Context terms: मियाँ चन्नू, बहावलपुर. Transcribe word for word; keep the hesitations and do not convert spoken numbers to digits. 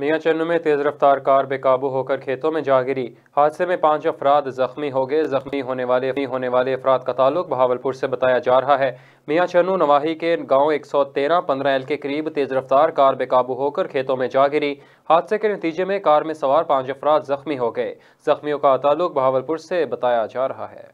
मियाँ चन्नू में तेज़ रफ्तार कार बेकाबू होकर खेतों में जा गिरी। हादसे में पाँच अफराद जख्मी हो गए। जख्मी होने वाले होने वाले अफराद का ताल्लुक बहावलपुर से बताया जा रहा है। मियाँ चन्नू नवाही के गांव एक सौ तेरह पंद्रह एल के करीब तेज़ रफ्तार कार बेकाबू होकर खेतों में जा गिरी। हादसे के नतीजे में कार में सवार पाँच अफराद जख्मी हो गए। जख्मियों का ताल्लुक बहावलपुर से बताया जा रहा है।